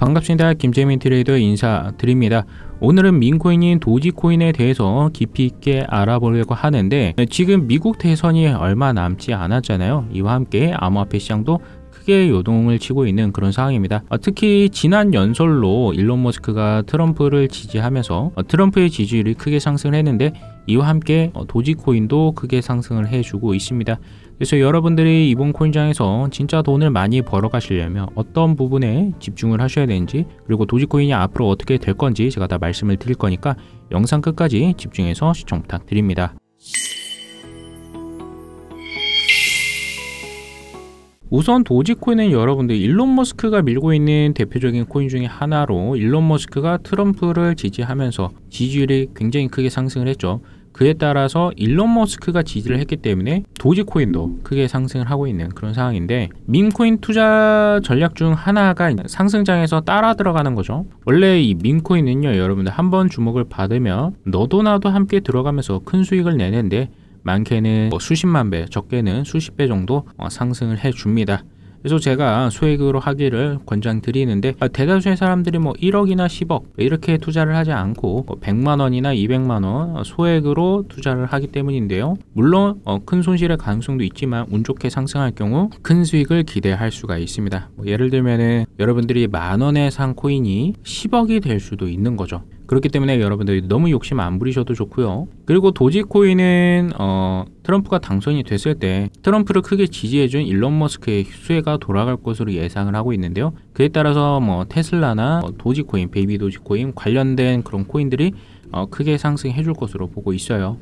반갑습니다. 김재민 트레이더 인사드립니다. 오늘은 밈코인인 도지코인에 대해서 깊이 있게 알아보려고 하는데, 지금 미국 대선이 얼마 남지 않았잖아요. 이와 함께 암호화폐 시장도 크게 요동을 치고 있는 그런 상황입니다. 특히 지난 연설로 일론 머스크가 트럼프를 지지하면서 트럼프의 지지율이 크게 상승을 했는데, 이와 함께 도지코인도 크게 상승을 해주고 있습니다. 그래서 여러분들이 이번 코인장에서 진짜 돈을 많이 벌어 가시려면 어떤 부분에 집중을 하셔야 되는지, 그리고 도지코인이 앞으로 어떻게 될 건지 제가 다 말씀을 드릴 거니까 영상 끝까지 집중해서 시청 부탁드립니다. 우선 도지코인은 여러분들 일론 머스크가 밀고 있는 대표적인 코인 중에 하나로, 일론 머스크가 트럼프를 지지하면서 지지율이 굉장히 크게 상승을 했죠. 그에 따라서 일론 머스크가 지지를 했기 때문에 도지코인도 크게 상승을 하고 있는 그런 상황인데, 밈코인 투자 전략 중 하나가 상승장에서 따라 들어가는 거죠. 원래 이 밈코인은요, 여러분들 한번 주목을 받으면 너도 나도 함께 들어가면서 큰 수익을 내는데, 많게는 수십만 배, 적게는 수십 배 정도 상승을 해줍니다. 그래서 제가 소액으로 하기를 권장드리는데, 대다수의 사람들이 뭐 1억이나 10억 이렇게 투자를 하지 않고 100만원이나 200만원 소액으로 투자를 하기 때문인데요. 물론 큰 손실의 가능성도 있지만 운 좋게 상승할 경우 큰 수익을 기대할 수가 있습니다. 뭐 예를 들면은 여러분들이 만원에 산 코인이 10억이 될 수도 있는 거죠. 그렇기 때문에 여러분들이 너무 욕심 안 부리셔도 좋고요. 그리고 도지코인은 트럼프가 당선이 됐을 때 트럼프를 크게 지지해준 일론 머스크의 수혜가 돌아갈 것으로 예상을 하고 있는데요. 그에 따라서 뭐 테슬라나 도지코인, 베이비 도지코인 관련된 그런 코인들이 크게 상승해 줄 것으로 보고 있어요.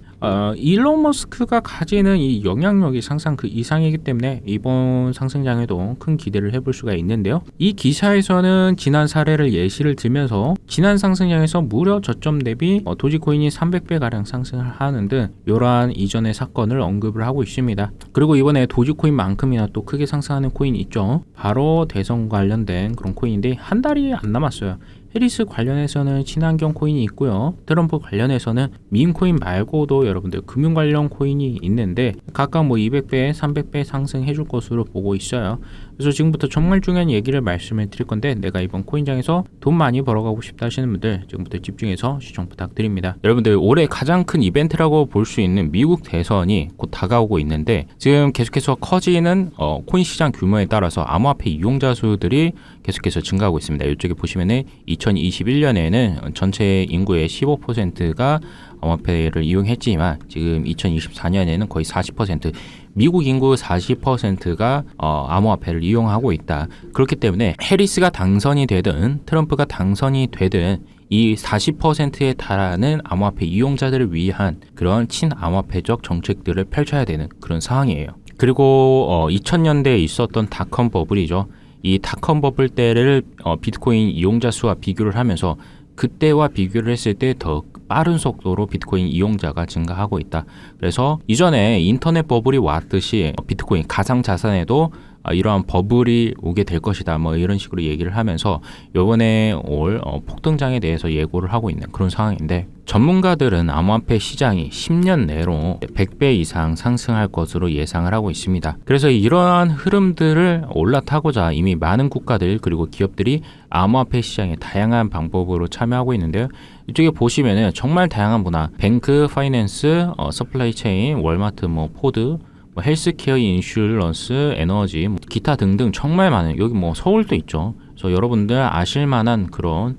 일론 머스크가 가지는 이 영향력이 상상 그 이상이기 때문에 이번 상승장에도 큰 기대를 해볼 수가 있는데요. 이 기사에서는 지난 사례를 예시를 들면서 지난 상승장에서 무려 저점 대비 도지코인이 300배가량 상승을 하는 등 이러한 이전의 사건을 언급을 하고 있습니다. 그리고 이번에 도지코인만큼이나 또 크게 상승하는 코인 있죠. 바로 대선 관련된 그런 코인인데 한 달이 안 남았어요. 해리스 관련해서는 친환경 코인이 있고요. 트럼프 관련해서는 밈코인 말고도 여러분들 금융 관련 코인이 있는데 각각 뭐 200배, 300배 상승해 줄 것으로 보고 있어요. 그래서 지금부터 정말 중요한 얘기를 말씀을 드릴 건데, 내가 이번 코인장에서 돈 많이 벌어가고 싶다 하시는 분들 지금부터 집중해서 시청 부탁드립니다. 여러분들 올해 가장 큰 이벤트라고 볼 수 있는 미국 대선이 곧 다가오고 있는데, 지금 계속해서 커지는 코인 시장 규모에 따라서 암호화폐 이용자 수들이 계속해서 증가하고 있습니다. 이쪽에 보시면은 2021년에는 전체 인구의 15%가 암호화폐를 이용했지만 지금 2024년에는 거의 40%, 미국 인구 40%가 암호화폐를 이용하고 있다. 그렇기 때문에 해리스가 당선이 되든 트럼프가 당선이 되든 이 40%에 달하는 암호화폐 이용자들을 위한 그런 친암호화폐적 정책들을 펼쳐야 되는 그런 상황이에요. 그리고 2000년대에 있었던 닷컴 버블이죠. 이 닷컴 버블 때를 비트코인 이용자 수와 비교를 하면서 그때와 비교를 했을 때 더 빠른 속도로 비트코인 이용자가 증가하고 있다. 그래서 이전에 인터넷 버블이 왔듯이 비트코인 가상 자산에도 이러한 버블이 오게 될 것이다, 뭐 이런 식으로 얘기를 하면서 이번에 올 폭등장에 대해서 예고를 하고 있는 그런 상황인데, 전문가들은 암호화폐 시장이 10년 내로 100배 이상 상승할 것으로 예상을 하고 있습니다. 그래서 이러한 흐름들을 올라타고자 이미 많은 국가들 그리고 기업들이 암호화폐 시장에 다양한 방법으로 참여하고 있는데요. 이쪽에 보시면은 정말 다양한 분야, 뱅크, 파이낸스, 서플라이 체인, 월마트, 뭐 포드, 헬스케어, 인슐런스, 에너지, 기타 등등 정말 많은, 여기 뭐 서울도 있죠. 그래서 여러분들 아실만한 그런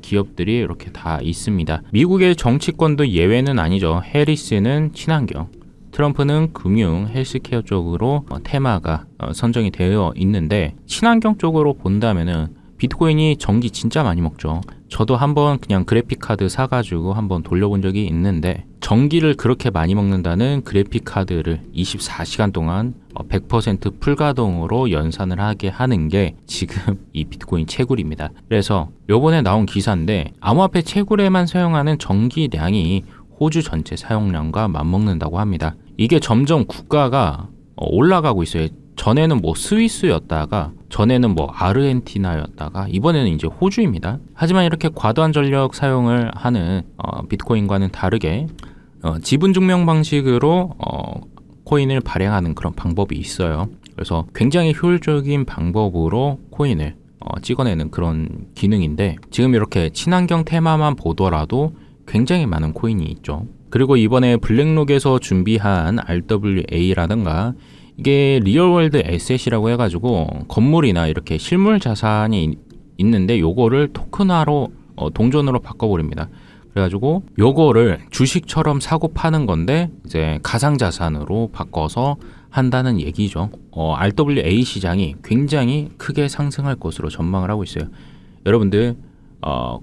기업들이 이렇게 다 있습니다. 미국의 정치권도 예외는 아니죠. 해리스는 친환경, 트럼프는 금융, 헬스케어 쪽으로 테마가 선정이 되어 있는데, 친환경 쪽으로 본다면은 비트코인이 전기 진짜 많이 먹죠. 저도 한번 그냥 그래픽카드 사가지고 한번 돌려본 적이 있는데, 전기를 그렇게 많이 먹는다는 그래픽카드를 24시간 동안 100% 풀가동으로 연산을 하게 하는 게 지금 이 비트코인 채굴입니다. 그래서 요번에 나온 기사인데, 암호화폐 채굴에만 사용하는 전기량이 호주 전체 사용량과 맞먹는다고 합니다. 이게 점점 국가가 올라가고 있어요. 전에는 뭐 스위스였다가, 전에는 뭐 아르헨티나였다가, 이번에는 이제 호주입니다. 하지만 이렇게 과도한 전력 사용을 하는 비트코인과는 다르게 지분 증명 방식으로 코인을 발행하는 그런 방법이 있어요. 그래서 굉장히 효율적인 방법으로 코인을 찍어내는 그런 기능인데, 지금 이렇게 친환경 테마만 보더라도 굉장히 많은 코인이 있죠. 그리고 이번에 블랙록에서 준비한 RWA라든가 이게 리얼월드 에셋이라고 해가지고 건물이나 이렇게 실물 자산이 있는데 요거를 토큰화로 동전으로 바꿔버립니다. 그래가지고 요거를 주식처럼 사고 파는 건데 이제 가상자산으로 바꿔서 한다는 얘기죠. RWA 시장이 굉장히 크게 상승할 것으로 전망을 하고 있어요. 여러분들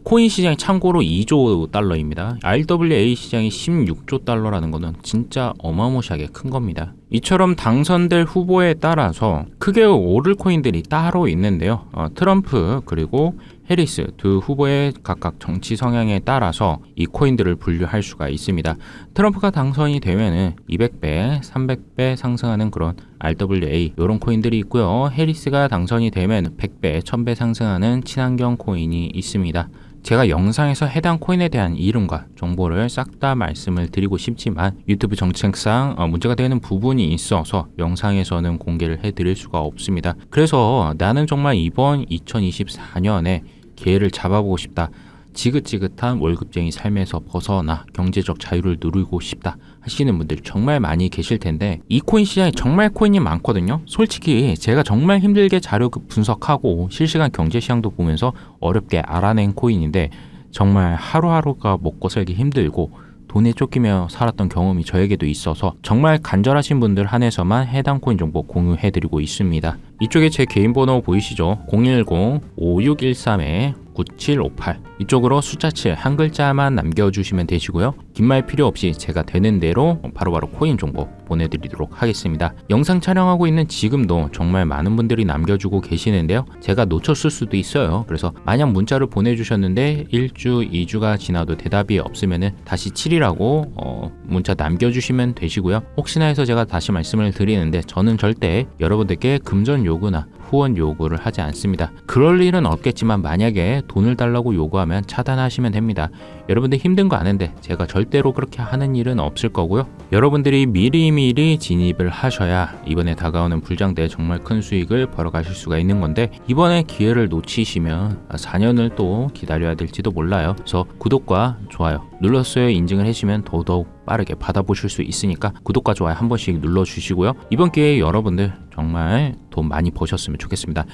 코인 시장이 참고로 2조 달러입니다. RWA 시장이 16조 달러라는 거는 진짜 어마무시하게 큰 겁니다. 이처럼 당선될 후보에 따라서 크게 오를 코인들이 따로 있는데요. 트럼프 그리고 해리스 두 후보의 각각 정치 성향에 따라서 이 코인들을 분류할 수가 있습니다. 트럼프가 당선이 되면은 200배, 300배 상승하는 그런 RWA 이런 코인들이 있고요. 해리스가 당선이 되면 100배, 1000배 상승하는 친환경 코인이 있습니다. 제가 영상에서 해당 코인에 대한 이름과 정보를 싹 다 말씀을 드리고 싶지만 유튜브 정책상 문제가 되는 부분이 있어서 영상에서는 공개를 해드릴 수가 없습니다. 그래서 나는 정말 이번 2024년에 기회를 잡아보고 싶다, 지긋지긋한 월급쟁이 삶에서 벗어나 경제적 자유를 누리고 싶다 하시는 분들 정말 많이 계실 텐데, 이 코인 시장에 정말 코인이 많거든요. 솔직히 제가 정말 힘들게 자료 분석하고 실시간 경제 시황도 보면서 어렵게 알아낸 코인인데, 정말 하루하루가 먹고 살기 힘들고 돈에 쫓기며 살았던 경험이 저에게도 있어서 정말 간절하신 분들 한해서만 해당 코인 정보 공유해드리고 있습니다. 이쪽에 제 개인 번호 보이시죠? 010-5613-9758 이쪽으로 숫자 7 한 글자만 남겨주시면 되시고요. 긴 말 필요 없이 제가 되는 대로 바로바로 코인 정보 보내드리도록 하겠습니다. 영상 촬영하고 있는 지금도 정말 많은 분들이 남겨주고 계시는데요. 제가 놓쳤을 수도 있어요. 그래서 만약 문자를 보내주셨는데 1주, 2주가 지나도 대답이 없으면 다시 7이라고 문자 남겨주시면 되시고요. 혹시나 해서 제가 다시 말씀을 드리는데, 저는 절대 여러분들께 금전 요구나 후원 요구를 하지 않습니다. 그럴 일은 없겠지만 만약에 돈을 달라고 요구하면 차단하시면 됩니다. 여러분들 힘든 거 아는데 제가 절대로 그렇게 하는 일은 없을 거고요. 여러분들이 미리미리 진입을 하셔야 이번에 다가오는 불장대에 정말 큰 수익을 벌어가실 수가 있는 건데, 이번에 기회를 놓치시면 4년을 또 기다려야 될지도 몰라요. 그래서 구독과 좋아요 눌렀어요 인증을 해주시면 더더욱 빠르게 받아보실 수 있으니까 구독과 좋아요 한 번씩 눌러주시고요. 이번 기회에 여러분들 정말 돈 많이 버셨으면 좋겠습니다.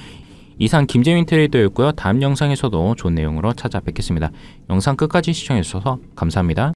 이상 김재민 트레이더였고요. 다음 영상에서도 좋은 내용으로 찾아뵙겠습니다. 영상 끝까지 시청해주셔서 감사합니다.